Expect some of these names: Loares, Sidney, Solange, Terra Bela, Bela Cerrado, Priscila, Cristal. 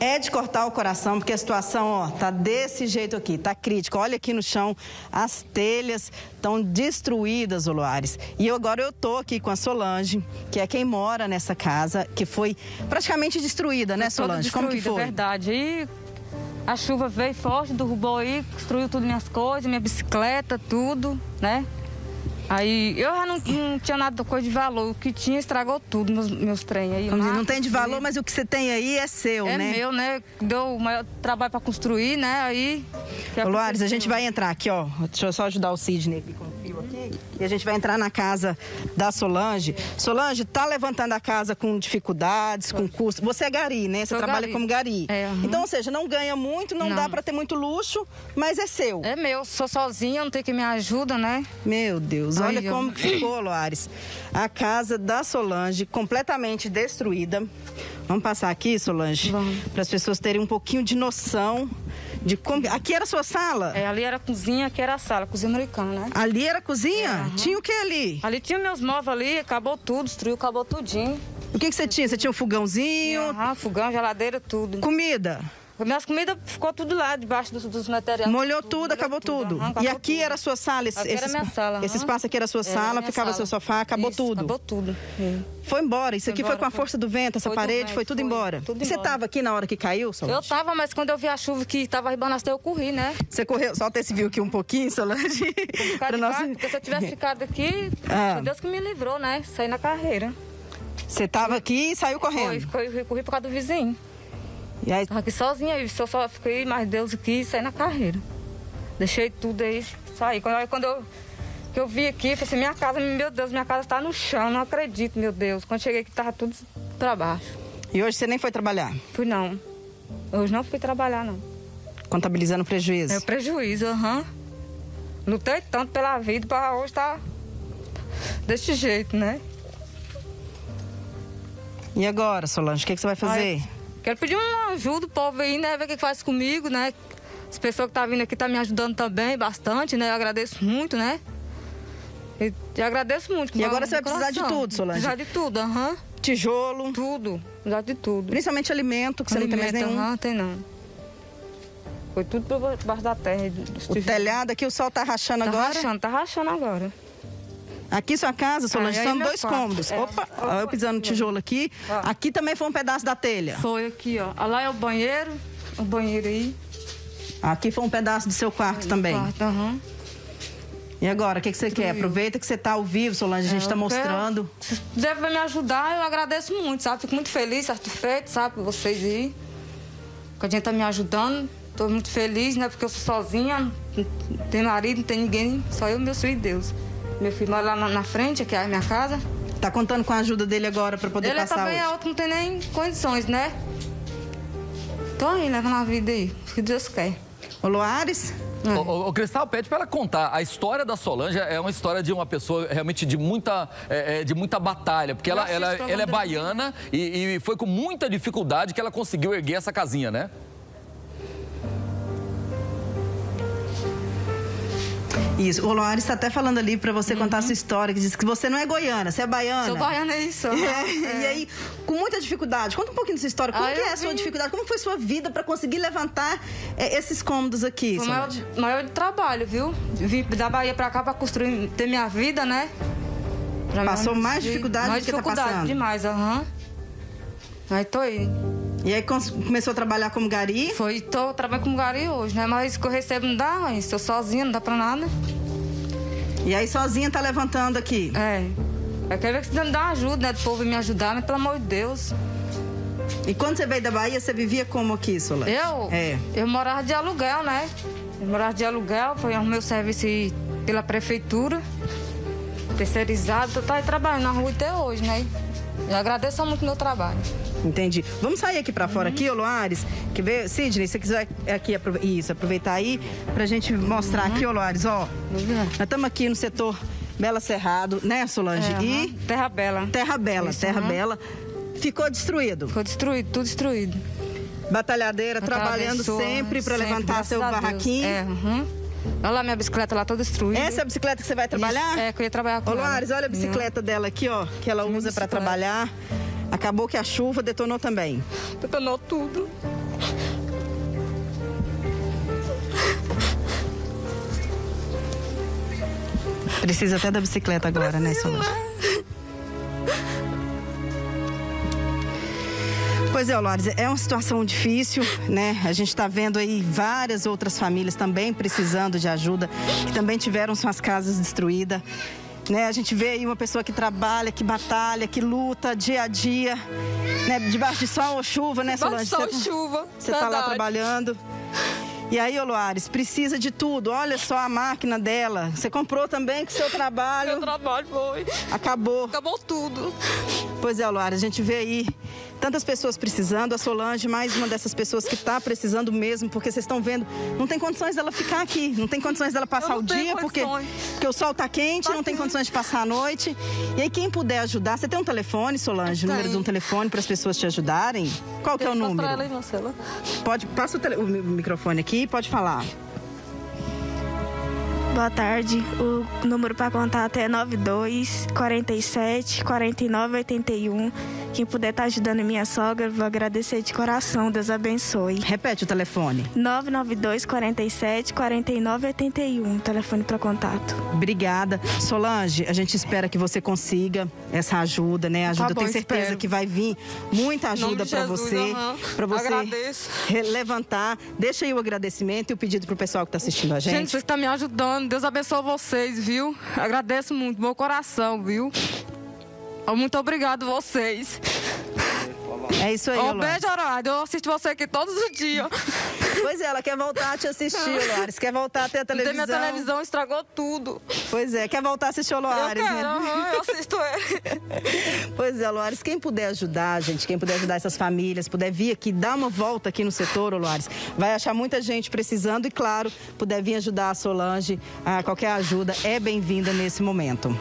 É de cortar o coração, porque a situação, ó, tá desse jeito aqui, tá crítica. Olha aqui no chão, as telhas estão destruídas, o Loares. E agora eu tô aqui com a Solange, que é quem mora nessa casa, que foi praticamente destruída, né, Solange? Como que foi? Toda destruída, verdade. E a chuva veio forte, derrubou aí, destruiu tudo, minhas coisas, minha bicicleta, tudo, né? Aí eu já não tinha nada de coisa de valor, o que tinha estragou tudo, meus trem aí. Marcos, não tem de valor, mas o que você tem aí é seu, é né? É meu, né? Deu o maior trabalho para construir, né? Aí... Loares, a gente vai entrar aqui, ó. Deixa eu só ajudar o Sidney aqui com o fio aqui. E a gente vai entrar na casa da Solange. Solange, tá levantando a casa com dificuldades, com custo. Você é gari, né? Você trabalha como gari. É, uhum. Então, ou seja, não ganha muito, não dá para ter muito luxo, mas é seu. É meu, sou sozinha, não tem quem me ajuda, né? Meu Deus. Olha como que ficou, Loares. A casa da Solange completamente destruída. Vamos passar aqui, Solange, para as pessoas terem um pouquinho de noção de como... Aqui era a sua sala? É, ali era a cozinha, aqui era a sala, cozinha americana, né? Ali era a cozinha? É, uhum. Tinha o que ali? Ali tinha meus móveis ali, acabou tudo, destruiu, acabou tudinho. O que você tinha? Você tinha um fogãozinho? Aham, fogão, geladeira, tudo. Comida? Minhas comidas ficou tudo lá, debaixo dos materiais. Molhou tudo, acabou tudo. Aham, acabou e aqui tudo. Era a sua sala? Esse, aqui era minha sala. Esse espaço aqui era a sua sala, ficava seu sofá, acabou tudo? Acabou tudo. Foi embora, isso aqui foi com a força do vento, essa parede, foi tudo embora. E você tava aqui na hora que caiu, Solange? Eu tava, mas quando eu vi a chuva que tava ribanastei, eu corri, né? Você correu, solta esse viu aqui um pouquinho, Solange. Porque se eu tivesse ficado aqui, meu Deus que me livrou, né? Saí na carreira. Você tava aqui e saiu correndo? Foi, corri por causa do vizinho. E aí... Aqui sozinha, aí eu só fiquei, mas Deus aqui, saí na carreira. Deixei tudo aí, saí. Quando eu vi aqui, falei assim, minha casa, meu Deus, minha casa tá no chão, não acredito, meu Deus. Quando cheguei aqui, tava tudo pra baixo. E hoje você nem foi trabalhar? Fui não. Hoje não fui trabalhar, não. Contabilizando prejuízo? É, prejuízo, aham. Lutei tanto pela vida, pra hoje tá desse jeito, né? E agora, Solange, o que você vai fazer? Quero pedir uma ajuda do povo aí, né? Ver o que faz comigo, né? As pessoas que tá vindo aqui tá me ajudando também bastante, né? Eu agradeço muito, né? E agradeço muito. E agora você vai precisar de tudo, Solange? Precisar de tudo, aham. Tijolo? Tudo, precisar de tudo. Principalmente alimento, que você não tem mais nenhum? Não, tem não. Foi tudo por baixo da terra. O telhado aqui, o sol tá rachando agora? Tá rachando agora. Aqui sua casa, Solange, são dois cômodos. Opa, eu pisando no tijolo aqui. Aqui também foi um pedaço da telha. Foi aqui, ó. Lá é o banheiro aí. Aqui foi um pedaço do seu quarto também. Quarto, uhum. E agora, o que você quer? Aproveita que você tá ao vivo, Solange, a gente tá mostrando. Se deve me ajudar, eu agradeço muito, sabe? Fico muito feliz, satisfeito, sabe, por vocês aí. Que a gente tá me ajudando. Tô muito feliz, né? Porque eu sou sozinha, não tem marido, não tem ninguém, só eu, meu filho e Deus. Meu filho mora lá na frente, que é a minha casa. Tá contando com a ajuda dele agora pra poder passar hoje? Ele também é outro, não tem nem condições, né? Tô aí, levando a vida aí, que Deus quer. Ô, Loares... O Cristal pede para ela contar. A história da Solange é uma história de uma pessoa realmente de muita batalha, porque ela é baiana e foi com muita dificuldade que ela conseguiu erguer essa casinha, né? Isso, o Loares está até falando ali para você contar a sua história, que diz que você não é goiana, você é baiana. Sou baiana, é isso. E aí, com muita dificuldade, conta um pouquinho dessa história, como que é a sua dificuldade, como foi sua vida para conseguir levantar esses cômodos aqui? Foi maior de trabalho, viu? Vim da Bahia para cá para construir, ter minha vida, né? Pra passou mais dificuldade do que tá passando? Mais dificuldade, demais, aham. Aí tô aí. E aí começou a trabalhar como gari? Foi, tô trabalhando como gari hoje, né? Mas o que eu recebo não dá, mãe. Estou sozinha, não dá pra nada. E aí sozinha tá levantando aqui? É. Eu quero ver que você me dá ajuda, né? Do povo me ajudar, mas pelo amor de Deus. E quando você veio da Bahia, você vivia como aqui, Solange? Eu? É. Eu morava de aluguel, né? Eu morava de aluguel, foi o meu serviço pela prefeitura, terceirizado. Eu tô aí trabalhando na rua até hoje, né? Eu agradeço muito o meu trabalho. Entendi. Vamos sair aqui pra fora aqui, ô Loares. Que vê, Sidney, se você quiser aqui aproveitar aí pra gente mostrar aqui, ô Loares, ó. Nós estamos aqui no setor Bela Cerrado, né, Solange? E Terra Bela. Terra Bela, isso, Terra Bela. Ficou destruído? Ficou destruído, tudo destruído. Batalhadeira, trabalhando sempre pra levantar seu barraquinho. Olha lá minha bicicleta lá toda destruída. Essa é a bicicleta que você vai trabalhar? Isso, que eu ia trabalhar com ela. Ô Loares, olha a bicicleta dela aqui, ó, que ela usa pra trabalhar. Acabou que a chuva detonou também. Detonou tudo. Precisa até da bicicleta agora, Priscila, né, Solange? Pois é, Loares, é uma situação difícil, né? A gente está vendo aí várias outras famílias também precisando de ajuda, que também tiveram suas casas destruídas, né? A gente vê aí uma pessoa que trabalha, que batalha, que luta dia a dia, né? Debaixo de sol ou chuva, né, Solange? Debaixo de sol ou chuva. Você está lá trabalhando. E aí, Loares, precisa de tudo. Olha só a máquina dela. Você comprou também com o seu trabalho. Meu trabalho foi. Acabou. Acabou tudo. Pois é, Loares, a gente vê aí tantas pessoas precisando. A Solange, mais uma dessas pessoas que está precisando mesmo, porque vocês estão vendo, não tem condições dela ficar aqui, não tem condições dela passar o dia, porque o sol está quente, não tem condições de passar a noite. E aí, quem puder ajudar, você tem um telefone, Solange? O número de um telefone para as pessoas te ajudarem? Qual que é o número? Ela aí no celular. Pode, passa o microfone aqui. Pode falar. Boa tarde. O número para contato é 92 47 49 81. Quem puder estar ajudando minha sogra, vou agradecer de coração. Deus abençoe. Repete o telefone. 992 47 49 81. Telefone para contato. Obrigada. Solange, a gente espera que você consiga essa ajuda, né? Ajuda, tá bom, eu tenho certeza que vai vir muita ajuda para você. Para você agradeço. Levantar. Deixa aí o agradecimento e o pedido para o pessoal que está assistindo a gente. Gente, vocês estão me ajudando. Deus abençoe vocês, viu? Agradeço muito, meu coração, viu? Muito obrigado vocês. É isso aí, Loares. Um beijo, Loares. Eu assisto você aqui todos os dias. Pois é, ela quer voltar a te assistir, Loares. Quer voltar a ter a televisão. Minha televisão estragou tudo. Pois é, quer voltar a assistir o Loares, né? Eu assisto ele. Pois é, Loares, quem puder ajudar, gente, quem puder ajudar essas famílias, puder vir aqui, dar uma volta aqui no setor, Loares, vai achar muita gente precisando e, claro, puder vir ajudar a Solange, qualquer ajuda é bem-vinda nesse momento.